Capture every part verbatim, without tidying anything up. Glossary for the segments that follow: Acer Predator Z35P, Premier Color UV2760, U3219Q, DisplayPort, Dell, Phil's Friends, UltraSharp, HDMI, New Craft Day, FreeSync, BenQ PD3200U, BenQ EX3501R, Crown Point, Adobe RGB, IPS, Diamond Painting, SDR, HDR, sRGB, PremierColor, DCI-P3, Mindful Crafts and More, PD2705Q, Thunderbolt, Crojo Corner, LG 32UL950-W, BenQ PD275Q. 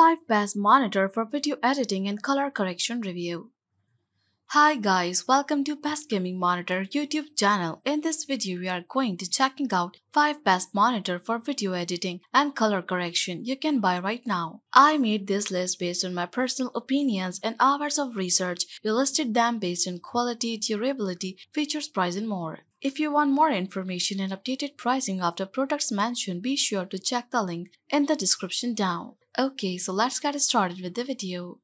five best monitor for video editing and color correction review. Hi guys, welcome to Best Gaming Monitor YouTube channel. In this video we are going to checking out five best monitor for video editing and color correction you can buy right now. I made this list based on my personal opinions and hours of research. We listed them based on quality, durability, features, price and more. If you want more information and updated pricing of the products mentioned, be sure to check the link in the description down. Okay, so let's get started with the video.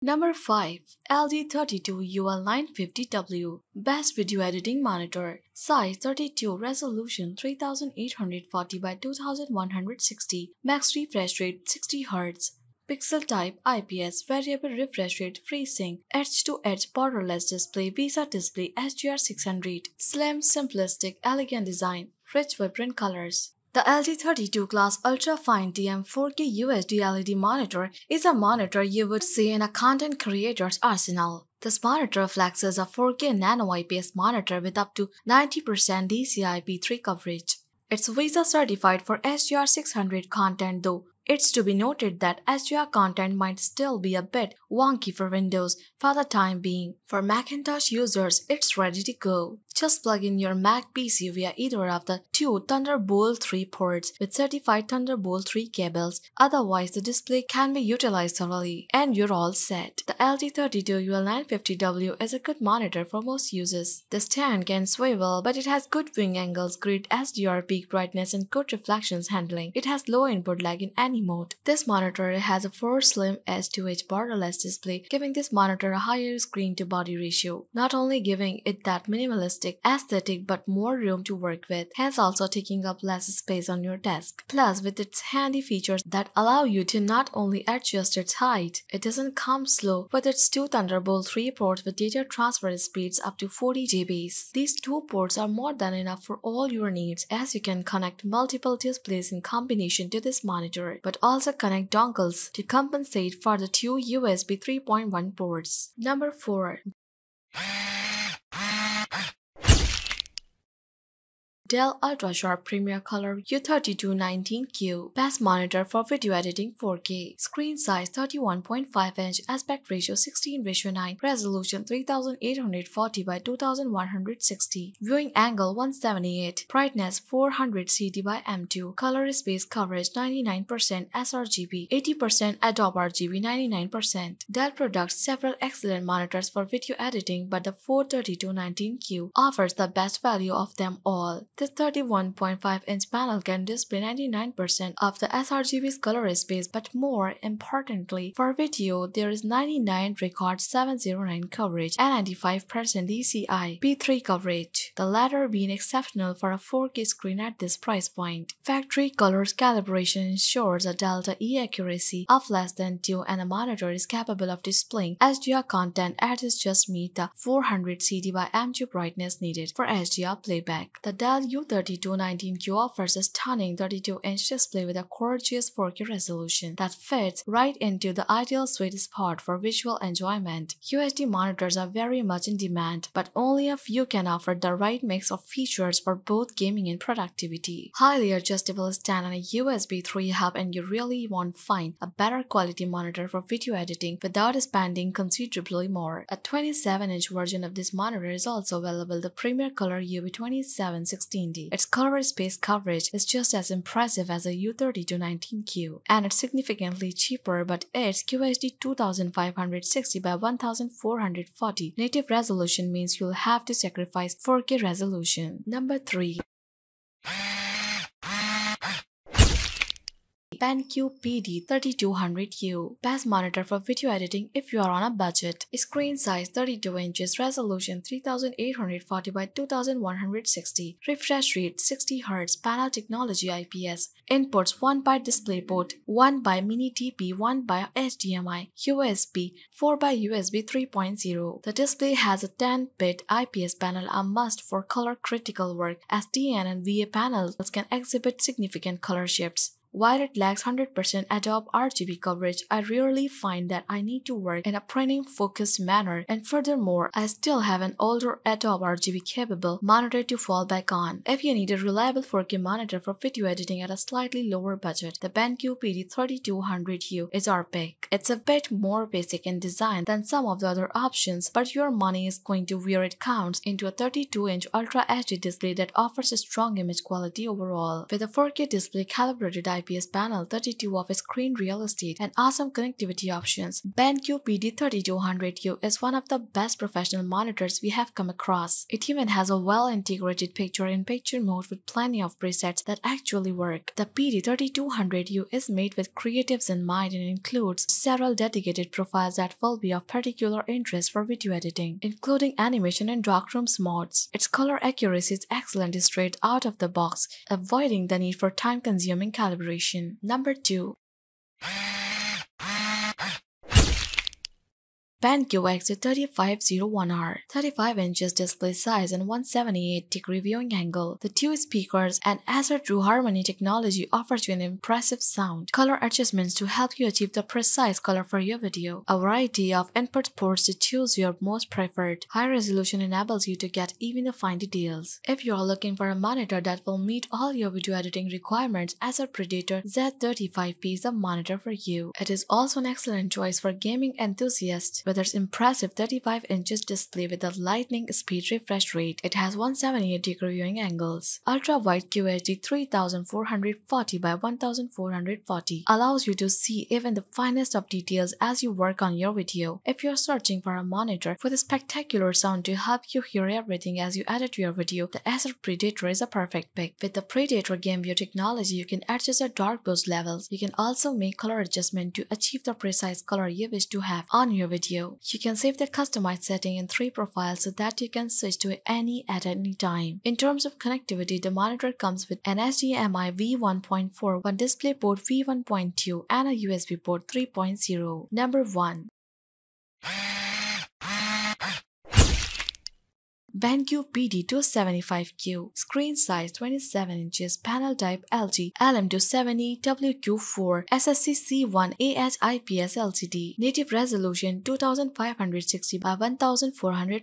Number five. L G thirty-two U L nine fifty W Best Video Editing Monitor. Size thirty-two, Resolution thirty-eight forty by twenty-one sixty, Max Refresh Rate sixty hertz, Pixel Type I P S, Variable Refresh Rate, FreeSync, Edge-to-Edge Borderless Display, Visa Display H D R six hundred, Slim, Simplistic, Elegant Design, Rich Vibrant Colors. The L G thirty-two Class Ultrafine D M four K U H D L E D monitor is a monitor you would see in a content creator's arsenal. This monitor flexes a four K Nano I P S monitor with up to ninety percent D C I P three coverage. It's Visa certified for H D R six hundred content though. It's to be noted that H D R content might still be a bit wonky for Windows for the time being. For Macintosh users, it's ready to go. Just plug in your Mac P C via either of the two Thunderbolt three ports with certified Thunderbolt three cables, otherwise the display can be utilized thoroughly, and you're all set. The L G thirty-two U L nine fifty W is a good monitor for most uses. The stand can swivel, but it has good wing angles, great S D R peak brightness and good reflections handling. It has low input lag in any mode. This monitor has a four slim edge-to-edge borderless display, giving this monitor a higher screen-to-body ratio, not only giving it that minimalistic aesthetic but more room to work with, hence also taking up less space on your desk. Plus, with its handy features that allow you to not only adjust its height, it doesn't come slow with its two Thunderbolt three ports with data transfer speeds up to forty gigabytes. These two ports are more than enough for all your needs, as you can connect multiple displays in combination to this monitor, but also connect dongles to compensate for the two U S B three point one ports. Number four. Dell UltraSharp PremierColor U thirty-two nineteen Q Best Monitor for Video Editing four K. Screen size thirty-one point five inch, aspect ratio sixteen by nine, resolution thirty-eight forty by twenty-one sixty, viewing angle one seventy-eight, brightness four hundred C D by M two, color space coverage ninety-nine percent sRGB, eighty percent Adobe R G B, ninety-nine percent. Dell products several excellent monitors for video editing, but the four thirty-two nineteen Q offers the best value of them all. This thirty-one point five inch panel can display ninety-nine percent of the sRGB's color space, but more importantly, for video, there is ninety-nine record seven oh nine coverage and ninety-five percent D C I P three coverage, the latter being exceptional for a four K screen at this price point. Factory colors calibration ensures a delta E accuracy of less than two, and the monitor is capable of displaying H D R content at its just meet the four hundred C D by M two brightness needed for H D R playback. The Dell U thirty-two nineteen Q offers a stunning thirty-two inch display with a gorgeous four K resolution that fits right into the ideal sweet spot for visual enjoyment. U H D monitors are very much in demand, but only a few can offer the right mix of features for both gaming and productivity. Highly adjustable stand and a U S B three hub, and you really won't find a better quality monitor for video editing without spending considerably more. A twenty-seven inch version of this monitor is also available, the Premier Color U V twenty-seven sixty. Its color space coverage is just as impressive as the U thirty-two nineteen Q, and it's significantly cheaper, but its Q H D twenty-five sixty by fourteen forty native resolution means you'll have to sacrifice four K resolution. Number three. BenQ P D thirty-two hundred U Best monitor for video editing if you are on a budget. Screen size thirty-two inches, resolution thirty-eight forty by twenty-one sixty, refresh rate sixty hertz, panel technology I P S, inputs one by display port, one by mini T P, one by H D M I, U S B, four by U S B three point oh. The display has a ten bit I P S panel, a must for color critical work, as D N and V A panels can exhibit significant color shifts. While it lacks one hundred percent Adobe R G B coverage, I rarely find that I need to work in a printing focused manner, and furthermore, I still have an older Adobe R G B capable monitor to fall back on. If you need a reliable four K monitor for video editing at a slightly lower budget, the BenQ P D thirty-two hundred U is our pick. It's a bit more basic in design than some of the other options, but your money is going to where it counts into a thirty-two inch Ultra H D display that offers a strong image quality overall. With a four K display, calibrated I P S panel, thirty-two of screen real estate, and awesome connectivity options, BenQ P D thirty-two hundred U is one of the best professional monitors we have come across. It even has a well-integrated picture-in-picture mode with plenty of presets that actually work. The P D thirty-two hundred U is made with creatives in mind and includes several dedicated profiles that will be of particular interest for video editing, including animation and darkrooms modes. Its color accuracy is excellent straight out of the box, avoiding the need for time-consuming calibration. Number two. BenQ E X thirty-five oh one R, thirty-five inches display size and one hundred seventy-eight degree viewing angle. The two speakers and Acer True Harmony technology offers you an impressive sound, color adjustments to help you achieve the precise color for your video, a variety of input ports to choose your most preferred. High resolution enables you to get even the fine details. If you are looking for a monitor that will meet all your video editing requirements, Acer Predator Z thirty-five P is a monitor for you. It is also an excellent choice for gaming enthusiasts. With its impressive thirty-five inches display with a lightning speed refresh rate, it has one hundred seventy-eight degree viewing angles. Ultra wide Q H D thirty-four forty by fourteen forty allows you to see even the finest of details as you work on your video. If you're searching for a monitor with a spectacular sound to help you hear everything as you edit your video, the Acer Predator is a perfect pick. With the Predator Game View technology, you can adjust the dark boost levels. You can also make color adjustment to achieve the precise color you wish to have on your video. You can save the customized setting in three profiles so that you can switch to any at any time. In terms of connectivity, the monitor comes with an H D M I V one point four, one display port V one point two, and a U S B port three point oh. Number one. BenQ P D two seventy-five Q, screen size twenty-seven inches, panel type L G L M two seventy W Q four, S S C C one A H I P S L C D, native resolution twenty-five sixty by fourteen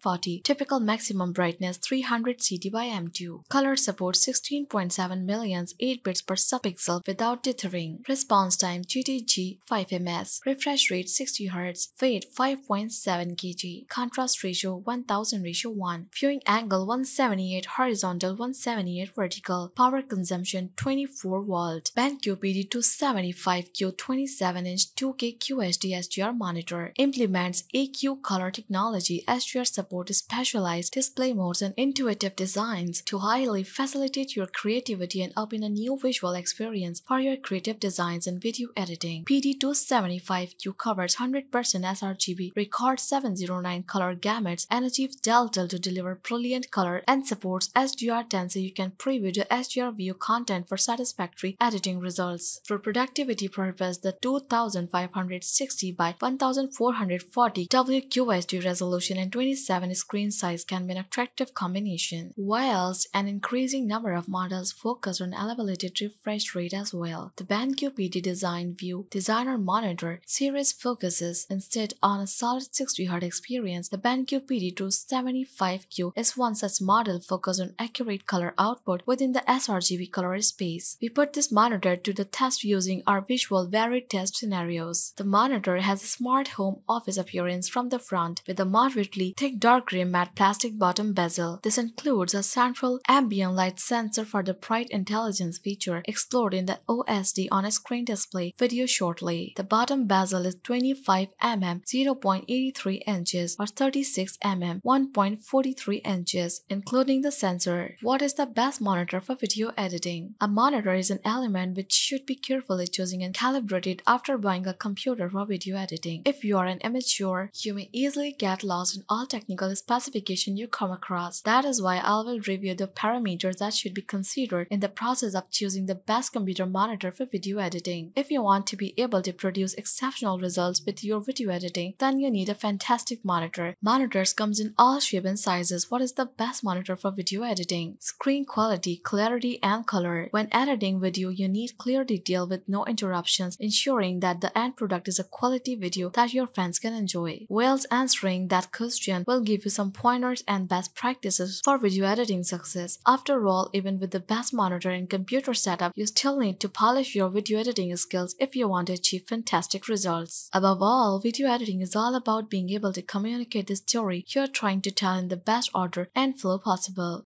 forty, typical maximum brightness three hundred C D by M two, color support sixteen point seven millions, eight bits per subpixel without dithering, response time G T G five milliseconds, refresh rate sixty hertz, fade five point seven kilograms, contrast ratio one thousand ratio one. Viewing angle one hundred seventy-eight horizontal, one hundred seventy-eight vertical. Power consumption twenty-four volts. BenQ P D two seventy-five Q twenty-seven inch two K Q H D S G R monitor. Implements A Q color technology. S G R support specialized display modes and intuitive designs to highly facilitate your creativity and open a new visual experience for your creative designs and video editing. P D two seventy-five Q covers one hundred percent sRGB, records seven oh nine color gamuts, and achieves delta to deliver brilliant color, and supports S G R ten so you can preview the S G R view content for satisfactory editing results. For productivity purpose, the twenty-five sixty by fourteen forty W Q H D resolution and twenty-seven screen size can be an attractive combination, whilst an increasing number of models focus on elevated refresh rate as well. The BenQ P D Design View Designer Monitor series focuses instead on a solid sixty hertz experience. The BenQ P D two seventy-five Q is one such model focused on accurate color output within the sRGB color space. We put this monitor to the test using our visual varied test scenarios. The monitor has a smart home office appearance from the front with a moderately thick dark gray matte plastic bottom bezel. This includes a central ambient light sensor for the bright intelligence feature explored in the O S D on a screen display video shortly. The bottom bezel is twenty-five millimeters, zero point eight three inches, or thirty-six millimeters, one point four three inches, including the sensor. What is the best monitor for video editing? A monitor is an element which should be carefully chosen and calibrated after buying a computer for video editing. If you are an amateur, you may easily get lost in all technical specifications you come across. That is why I will review the parameters that should be considered in the process of choosing the best computer monitor for video editing. If you want to be able to produce exceptional results with your video editing, then you need a fantastic monitor. Monitors comes in all shapes and sizes chooses what is the best monitor for video editing. Screen quality, clarity, and color. When editing video, you need clear detail with no interruptions, ensuring that the end product is a quality video that your fans can enjoy. Whilst answering that question will give you some pointers and best practices for video editing success. After all, even with the best monitor and computer setup, you still need to polish your video editing skills if you want to achieve fantastic results. Above all, video editing is all about being able to communicate the story you're trying to tell in the best order and flow possible.